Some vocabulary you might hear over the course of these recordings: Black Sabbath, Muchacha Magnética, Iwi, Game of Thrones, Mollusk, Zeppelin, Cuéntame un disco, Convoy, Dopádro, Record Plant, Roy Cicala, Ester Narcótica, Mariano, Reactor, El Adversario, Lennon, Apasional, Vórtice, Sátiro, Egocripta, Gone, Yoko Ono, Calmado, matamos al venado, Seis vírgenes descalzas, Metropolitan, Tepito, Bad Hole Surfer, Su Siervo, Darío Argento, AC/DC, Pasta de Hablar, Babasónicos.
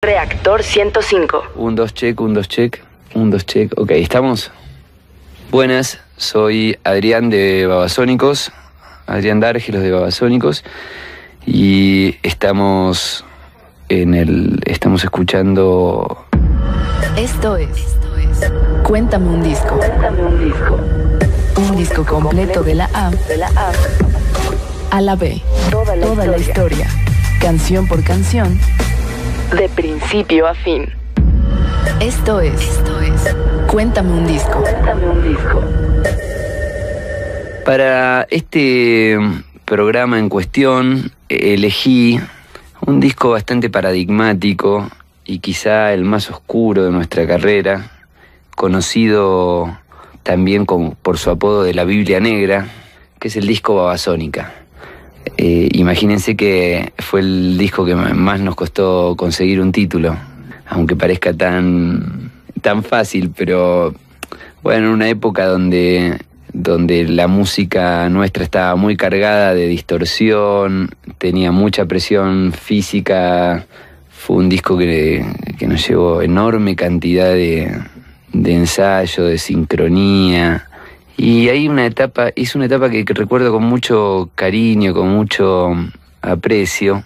Reactor 105. Un, dos, check, un, dos, check, un, dos, check. Ok, ¿estamos? Buenas, soy Adrián de Babasónicos, Adrián Dárgelos de Babasónicos, y estamos escuchando... Esto es Cuéntame un disco. Cuéntame un disco. Un disco completo de la A a la B. Toda la historia. Canción por canción. De principio a fin. Esto es Cuéntame un disco. Para este programa en cuestión elegí un disco bastante paradigmático y quizá el más oscuro de nuestra carrera, conocido también por su apodo de la Biblia Negra, que es el disco Babasónica. Imagínense que fue el disco que más nos costó conseguir un título, aunque parezca tan fácil, pero bueno, en una época donde la música nuestra estaba muy cargada de distorsión, tenía mucha presión física, fue un disco que nos llevó enorme cantidad de ensayo, de sincronía. Y hay una etapa que recuerdo con mucho cariño, con mucho aprecio,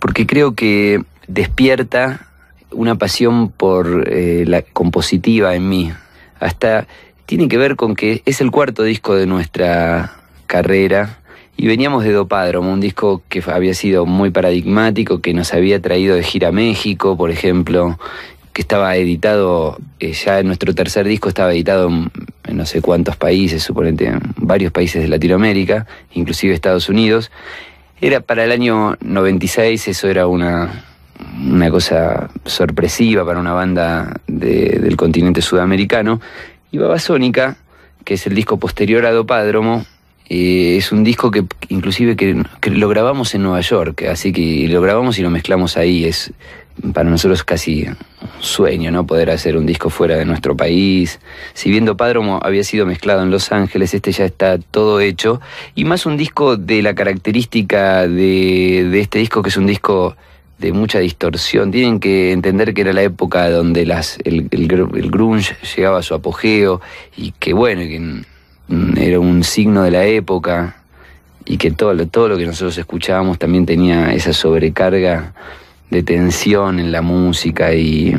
porque creo que despierta una pasión por la compositiva en mí. Hasta tiene que ver con que es el cuarto disco de nuestra carrera y veníamos de Dopádro, un disco que había sido muy paradigmático, que nos había traído de gira a México, por ejemplo, que estaba editado, ya en nuestro tercer disco estaba editado en no sé cuántos países, suponete en varios países de Latinoamérica, inclusive Estados Unidos. Era para el año 96, eso era una cosa sorpresiva para una banda del continente sudamericano. Y Babasónica, que es el disco posterior a Dopádromo, es un disco que inclusive que lo grabamos en Nueva York, así que lo grabamos y lo mezclamos ahí. Es para nosotros casi un sueño, ¿no?, poder hacer un disco fuera de nuestro país. Si bien Dopádromo había sido mezclado en Los Ángeles, este ya está todo hecho, y más un disco de la característica de este disco, que es un disco de mucha distorsión. Tienen que entender que era la época donde el grunge llegaba a su apogeo, y que bueno, que era un signo de la época, y que todo lo que nosotros escuchábamos también tenía esa sobrecarga de tensión en la música, y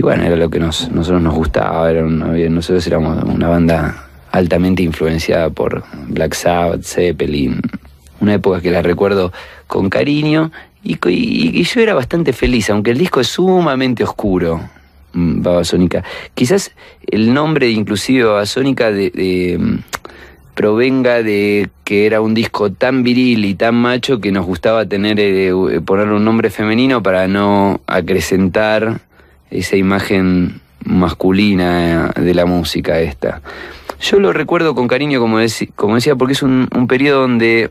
bueno, era lo que nosotros nos gustaba. Nosotros éramos una banda altamente influenciada por Black Sabbath, Zeppelin, una época que la recuerdo con cariño, y yo era bastante feliz, aunque el disco es sumamente oscuro. Babasónica. Quizás el nombre, inclusive Babasónica, provenga de que era un disco tan viril y tan macho que nos gustaba ponerle un nombre femenino para no acrecentar esa imagen masculina de la música esta. Yo lo recuerdo con cariño, como decía, porque es un periodo donde...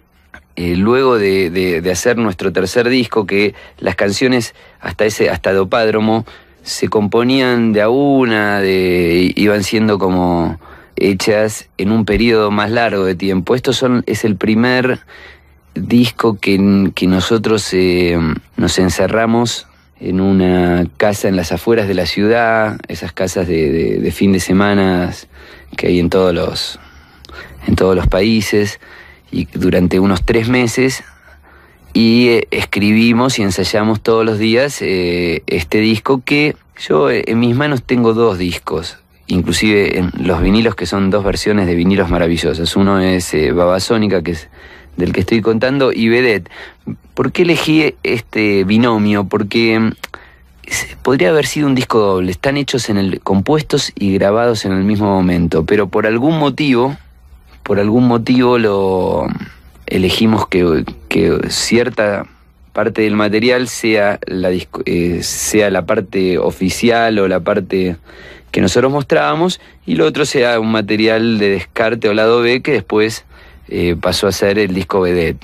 luego de hacer nuestro tercer disco, que las canciones hasta Dopádromo se componían de a una, iban siendo como hechas en un periodo más largo de tiempo. Es el primer disco que nosotros nos encerramos en una casa en las afueras de la ciudad, esas casas de fin de semana que hay en todos los países, y durante unos 3 meses... y escribimos y ensayamos todos los días este disco, que yo en mis manos tengo 2 discos... inclusive en los vinilos, que son 2 versiones de vinilos maravillosas. Uno es Babasónica, que es del que estoy contando, y Vedette. ¿Por qué elegí este binomio? Porque podría haber sido un disco doble. Están hechos compuestos y grabados en el mismo momento, pero por algún motivo lo elegimos que cierta parte del material sea la parte oficial o la parte que nosotros mostrábamos, y lo otro sea un material de descarte o lado B, que después pasó a ser el disco Vedette.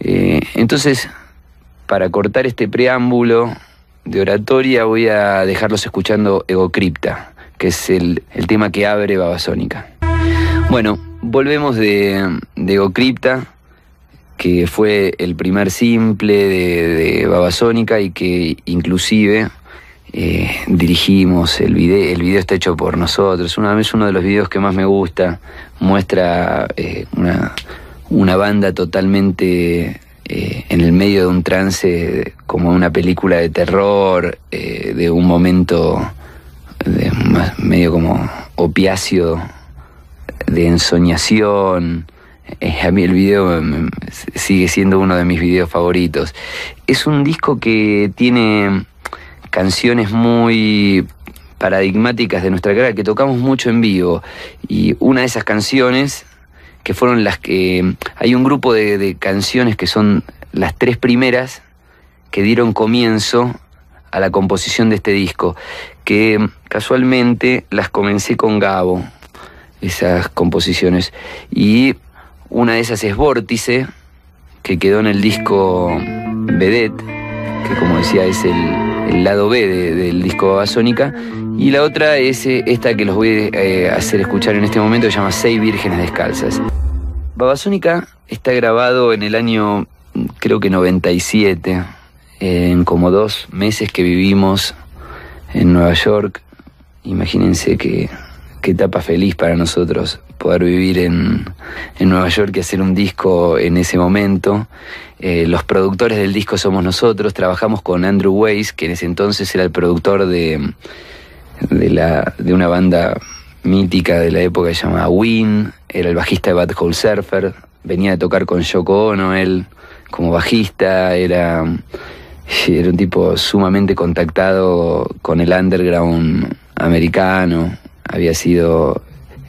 Entonces, para cortar este preámbulo de oratoria, voy a dejarlos escuchando Egocripta, que es el tema que abre Babasónica. Bueno, volvemos de Egocripta, que fue el primer simple de Babasónica y que inclusive dirigimos el video está hecho por nosotros. Una vez uno de los videos que más me gusta, muestra una banda totalmente en el medio de un trance, como una película de terror, de un momento medio como opiáceo, de ensoñación. A mí el video sigue siendo uno de mis videos favoritos. Es un disco que tiene canciones muy paradigmáticas de nuestra carrera, que tocamos mucho en vivo, y una de esas canciones que fueron las que... Hay un grupo de canciones que son las tres primeras que dieron comienzo a la composición de este disco, que casualmente las comencé con Gabo, esas composiciones, y una de esas es Vórtice, que quedó en el disco Vedette, que como decía es el lado B del disco Babasónica, y la otra es esta que los voy a hacer escuchar en este momento, que se llama Seis Vírgenes Descalzas. Babasónica está grabado en el año, creo que 97, en como 2 meses que vivimos en Nueva York. Imagínense qué etapa feliz para nosotros poder vivir en Nueva York y hacer un disco en ese momento. Los productores del disco somos nosotros, trabajamos con Andrew Weiss, que en ese entonces era el productor de una banda mítica de la época que se llamaba Wynn, era el bajista de Bad Hole Surfer, venía a tocar con Yoko Ono, él como bajista, era un tipo sumamente contactado con el underground americano. Había sido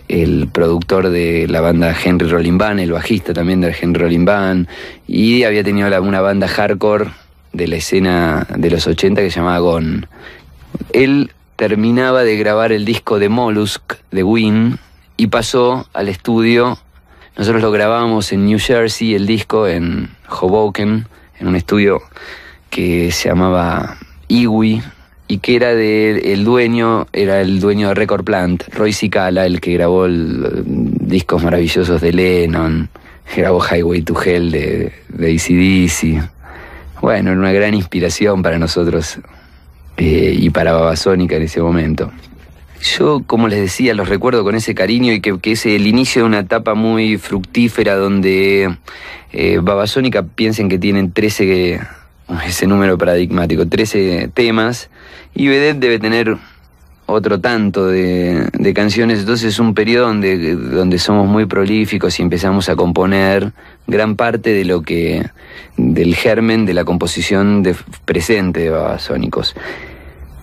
el productor de la banda Henry Rollins Band, el bajista también de Henry Rollins Band, y había tenido una banda hardcore de la escena de los 80 que se llamaba Gone. Él terminaba de grabar el disco de Mollusk, de Wynn, y pasó al estudio. Nosotros lo grabamos en New Jersey, el disco, en Hoboken, en un estudio que se llamaba Iwi, y que era el dueño de Record Plant, Roy Cicala, el que grabó discos maravillosos de Lennon, grabó Highway to Hell de AC/DC. Bueno, era una gran inspiración para nosotros y para Babasónica en ese momento. Yo, como les decía, los recuerdo con ese cariño, y que es el inicio de una etapa muy fructífera donde Babasónica, piensen que tienen 13... ese número paradigmático, 13 temas, y Vedette debe tener otro tanto de canciones. Entonces es un periodo donde somos muy prolíficos y empezamos a componer gran parte de lo que del germen de la composición presente de Babasónicos.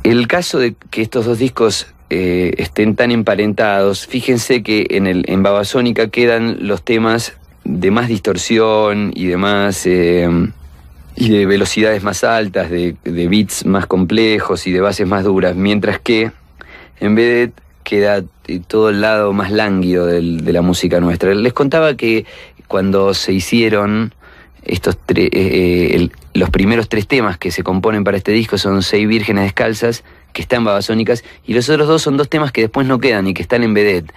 El caso de que estos dos discos estén tan emparentados, fíjense que en Babasónica quedan los temas de más distorsión y de más... y de velocidades más altas, de beats más complejos y de bases más duras, mientras que en Vedette queda todo el lado más lánguido de la música nuestra. Les contaba que cuando se hicieron estos los primeros 3 temas que se componen para este disco son Seis Vírgenes Descalzas, que están Babasónicas, y los otros 2 son 2 temas que después no quedan y que están en Vedette,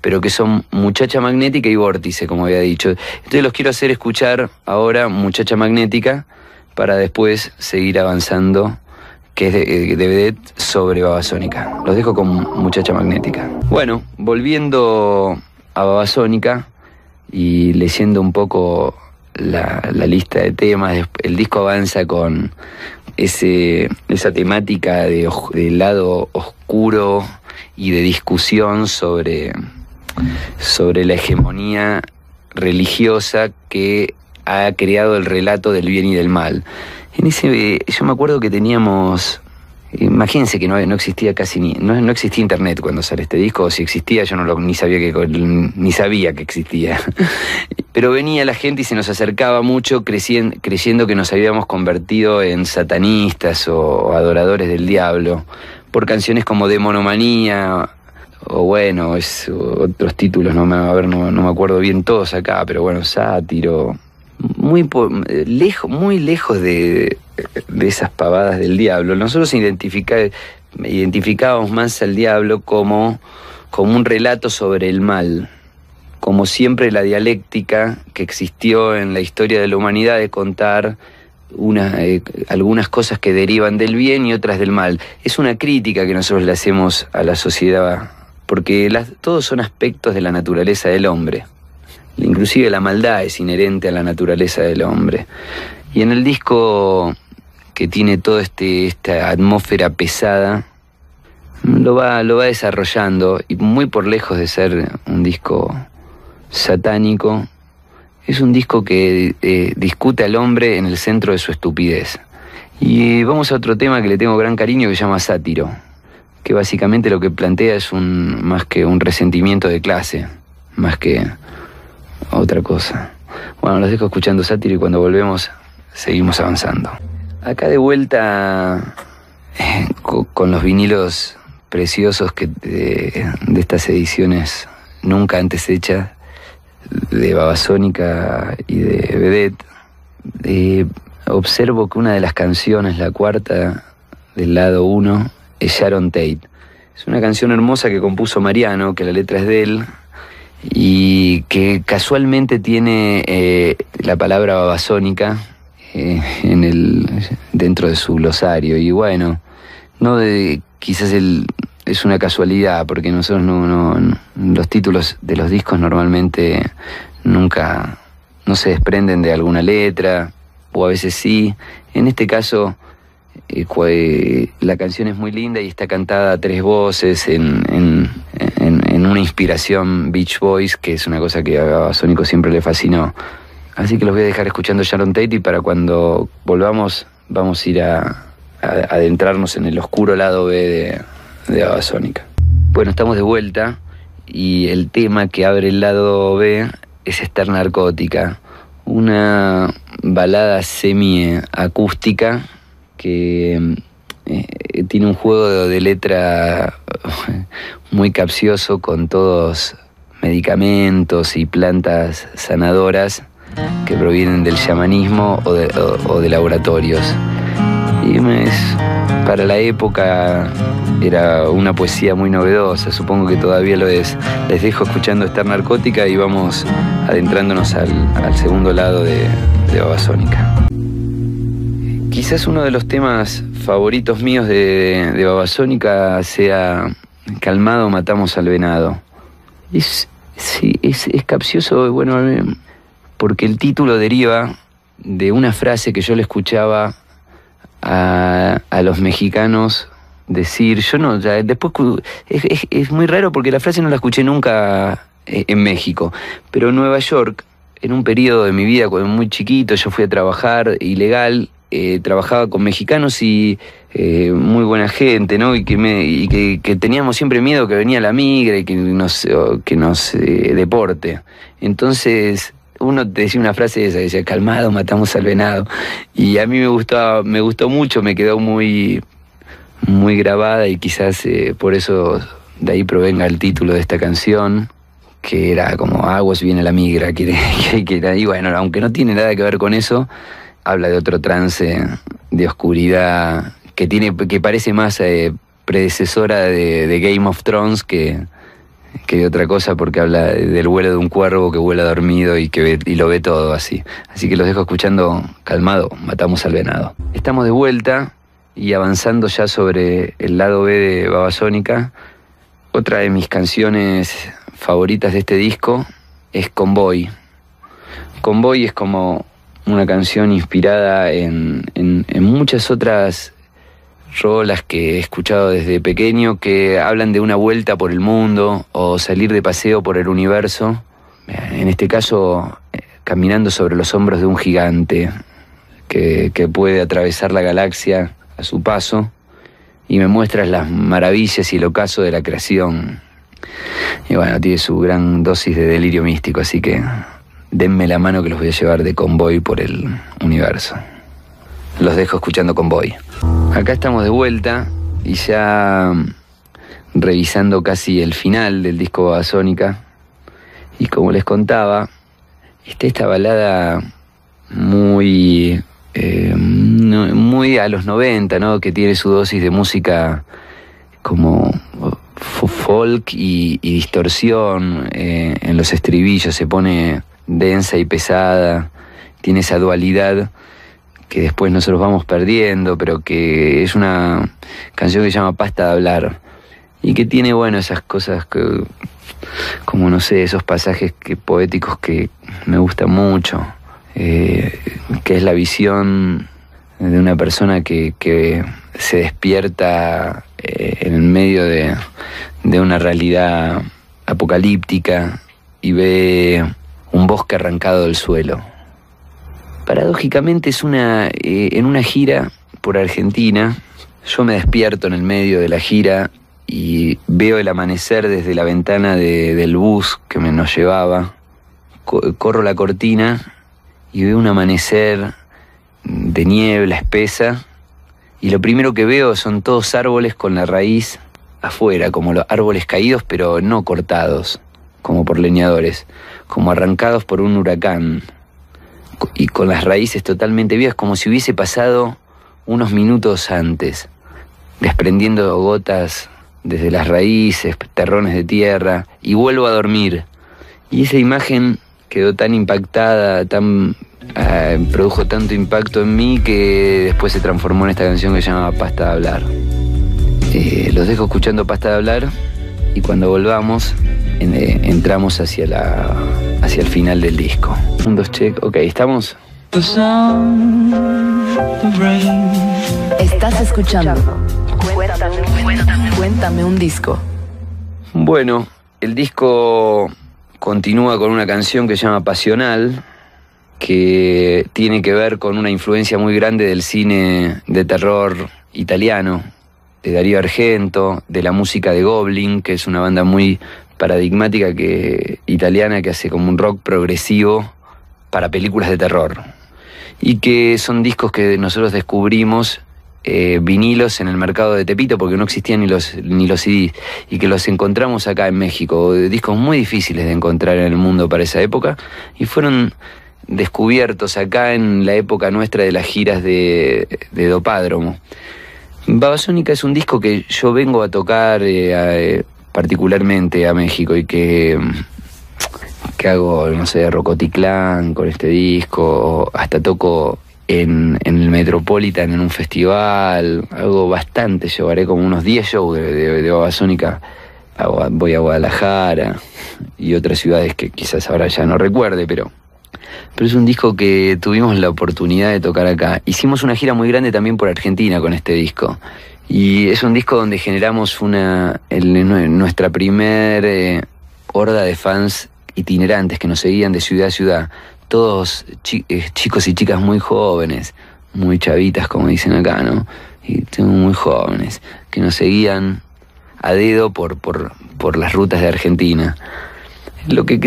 pero que son Muchacha Magnética y Vórtice, como había dicho. Entonces los quiero hacer escuchar ahora Muchacha Magnética, para después seguir avanzando, que es de Vedette, sobre Babasónica. Los dejo con Muchacha Magnética. Bueno, volviendo a Babasónica y leyendo un poco la lista de temas, el disco avanza con esa temática del lado oscuro y de discusión sobre la hegemonía religiosa que ha creado el relato del bien y del mal. Yo me acuerdo que teníamos... Imagínense que no existía casi no existía internet cuando sale este disco, o si existía yo ni sabía que existía. Pero venía la gente y se nos acercaba mucho creyendo que nos habíamos convertido en satanistas o adoradores del diablo, por canciones como Demonomanía, o bueno, otros títulos, no me acuerdo bien todos acá, pero bueno, Sátiro, muy lejos de esas pavadas del diablo. Nosotros identificábamos más al diablo como un relato sobre el mal, como siempre, la dialéctica que existió en la historia de la humanidad de contar algunas cosas que derivan del bien y otras del mal. Es una crítica que nosotros le hacemos a la sociedad, porque todos son aspectos de la naturaleza del hombre. Inclusive la maldad es inherente a la naturaleza del hombre. Y en el disco, que tiene toda esta atmósfera pesada, lo va desarrollando, y muy por lejos de ser un disco satánico, es un disco que discute al hombre en el centro de su estupidez. Y vamos a otro tema que le tengo gran cariño, que se llama Sátiro, que básicamente lo que plantea es más que un resentimiento de clase, más que otra cosa. Bueno, los dejo escuchando Sátiro y cuando volvemos seguimos avanzando. Acá de vuelta con los vinilos preciosos que de estas ediciones nunca antes hechas, de Babasónica y de Vedette. Observo que una de las canciones, la cuarta del lado 1, es Sharon Tate. Es una canción hermosa que compuso Mariano, que la letra es de él, y que casualmente tiene la palabra babasónica dentro de su glosario. Y bueno, quizás es una casualidad, porque nosotros los títulos de los discos normalmente nunca no se desprenden de alguna letra, o a veces sí. En este caso, la canción es muy linda y está cantada a tres voces en una inspiración Beach Boys, que es una cosa que a Sónico siempre le fascinó. Así que los voy a dejar escuchando Sharon Tate, y para cuando volvamos vamos a ir a adentrarnos en el oscuro lado B de Babasónica. Bueno, estamos de vuelta, y el tema que abre el lado B es Ester Narcótica, una balada semi-acústica que tiene un juego de letra muy capcioso, con todos medicamentos y plantas sanadoras que provienen del chamanismo o de laboratorios. Y para la época era una poesía muy novedosa, supongo que todavía lo es. Les dejo escuchando Ester Narcótica y vamos adentrándonos al segundo lado de Babasónica. Quizás uno de los temas favoritos míos de Babasónica sea Calmado, matamos al venado. Es capcioso, bueno, porque el título deriva de una frase que yo le escuchaba a los mexicanos decir. Yo no, ya, después es muy raro, porque la frase no la escuché nunca en México, pero en Nueva York, en un periodo de mi vida, cuando muy chiquito, yo fui a trabajar ilegal. Trabajaba con mexicanos y muy buena gente, ¿no? Y que teníamos siempre miedo que venía la migra y que nos deporte. Entonces uno te decía una frase esa, decía Calmado, matamos al venado, y a mí me gustó mucho, me quedó muy, muy grabada, y quizás por eso de ahí provenga el título de esta canción, que era como aguas, viene la migra, y bueno, aunque no tiene nada que ver con eso, habla de otro trance de oscuridad que parece más predecesora de Game of Thrones que de otra cosa, porque habla del vuelo de un cuervo que vuela dormido y lo ve todo así. Así que los dejo escuchando Calmado, matamos al venado. Estamos de vuelta y avanzando ya sobre el lado B de Babasónica. Otra de mis canciones favoritas de este disco es Convoy. Convoy es como una canción inspirada en muchas otras rolas que he escuchado desde pequeño, que hablan de una vuelta por el mundo o salir de paseo por el universo. En este caso, caminando sobre los hombros de un gigante que puede atravesar la galaxia a su paso, y me muestras las maravillas y el ocaso de la creación. Y bueno, tiene su gran dosis de delirio místico, así que denme la mano que los voy a llevar de convoy por el universo. Los dejo escuchando Convoy. Acá estamos de vuelta y ya revisando casi el final del disco Babasónica. Y como les contaba, está esta balada muy, muy a los 90, ¿no? Que tiene su dosis de música como folk y distorsión en los estribillos, se pone densa y pesada, tiene esa dualidad que después nosotros vamos perdiendo, pero que es una canción que se llama Pasta de Hablar, y que tiene, bueno, esas cosas que, como no sé, esos pasajes poéticos que me gustan mucho, que es la visión de una persona que se despierta en medio de una realidad apocalíptica y ve un bosque arrancado del suelo. Paradójicamente es en una gira por Argentina, yo me despierto en el medio de la gira y veo el amanecer desde la ventana del bus que nos llevaba, corro la cortina y veo un amanecer de niebla espesa, y lo primero que veo son todos árboles con la raíz afuera, como los árboles caídos pero no cortados, como por leñadores, como arrancados por un huracán, y con las raíces totalmente vivas, como si hubiese pasado unos minutos antes, desprendiendo gotas desde las raíces, terrones de tierra, y vuelvo a dormir. Y esa imagen quedó tan impactada, produjo tanto impacto en mí que después se transformó en esta canción que se llamaba Pasta de Hablar. Los dejo escuchando Pasta de Hablar, y cuando volvamos entramos hacia el final del disco. Un, dos, check. Ok, ¿estamos? Estás escuchando Cuéntame un disco. Bueno, el disco continúa con una canción que se llama Apasional, que tiene que ver con una influencia muy grande del cine de terror italiano, de Darío Argento, de la música de Goblin, que es una banda muy paradigmática italiana que hace como un rock progresivo para películas de terror. Y que son discos que nosotros descubrimos, vinilos en el mercado de Tepito, porque no existían ni los CDs, y que los encontramos acá en México, discos muy difíciles de encontrar en el mundo para esa época, y fueron descubiertos acá en la época nuestra de las giras de Dopádromo. Babasónica es un disco que yo vengo a tocar particularmente a México, y que hago, no sé, Rocotitlán con este disco, hasta toco en el Metropolitan en un festival, hago bastante, llevaré como unos 10 shows de Babasónica. Voy a Guadalajara y otras ciudades que quizás ahora ya no recuerde, pero es un disco que tuvimos la oportunidad de tocar acá. Hicimos una gira muy grande también por Argentina con este disco, y es un disco donde generamos nuestra primer horda de fans itinerantes que nos seguían de ciudad a ciudad, todos chicos y chicas muy jóvenes, muy chavitas como dicen acá, ¿no? Y muy jóvenes, que nos seguían a dedo por las rutas de Argentina. Lo que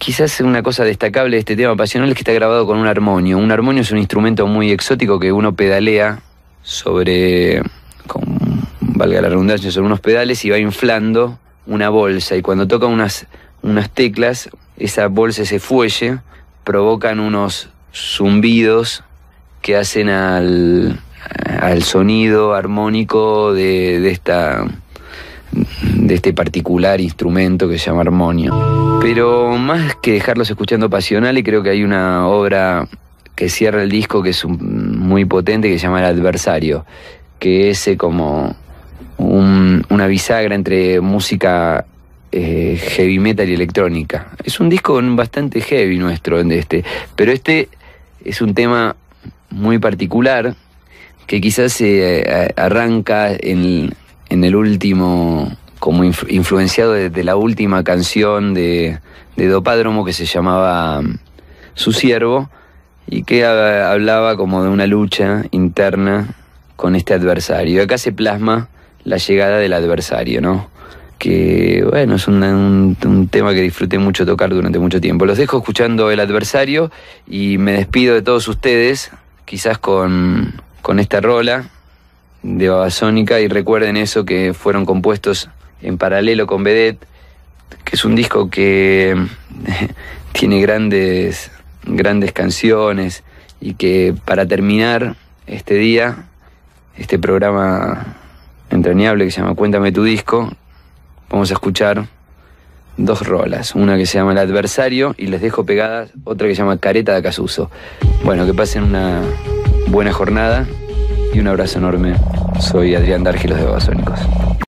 quizás una cosa destacable de este tema Apasional es que está grabado con un armonio. Un armonio es un instrumento muy exótico que uno pedalea sobre, valga la redundancia, sobre unos pedales, y va inflando una bolsa. Y cuando toca unas teclas, esa bolsa, ese fuelle, provocan unos zumbidos que hacen al sonido armónico de este particular instrumento que se llama armonio. Pero más que dejarlos escuchando Pasional, y creo que hay una obra que cierra el disco que es muy potente, que se llama El Adversario, que es como una bisagra entre música heavy metal y electrónica. Es un disco bastante heavy nuestro, pero este es un tema muy particular que quizás arranca en el último, como influenciado de la última canción de Dopádromo, que se llamaba Su Siervo, y que hablaba como de una lucha interna con este adversario. Acá se plasma la llegada del adversario, ¿no? Que, bueno, es un tema que disfruté mucho tocar durante mucho tiempo. Los dejo escuchando El Adversario, y me despido de todos ustedes, quizás con esta rola de Babasónica, y recuerden eso, que fueron compuestos en paralelo con Vedette, que es un disco que tiene grandes canciones, y que para terminar este día, este programa entrañable que se llama Cuéntame tu disco, vamos a escuchar dos rolas, una que se llama El Adversario y les dejo pegadas otra que se llama Careta de Casuso. Bueno, que pasen una buena jornada y un abrazo enorme. Soy Adrián Dárgelos de Babasónicos.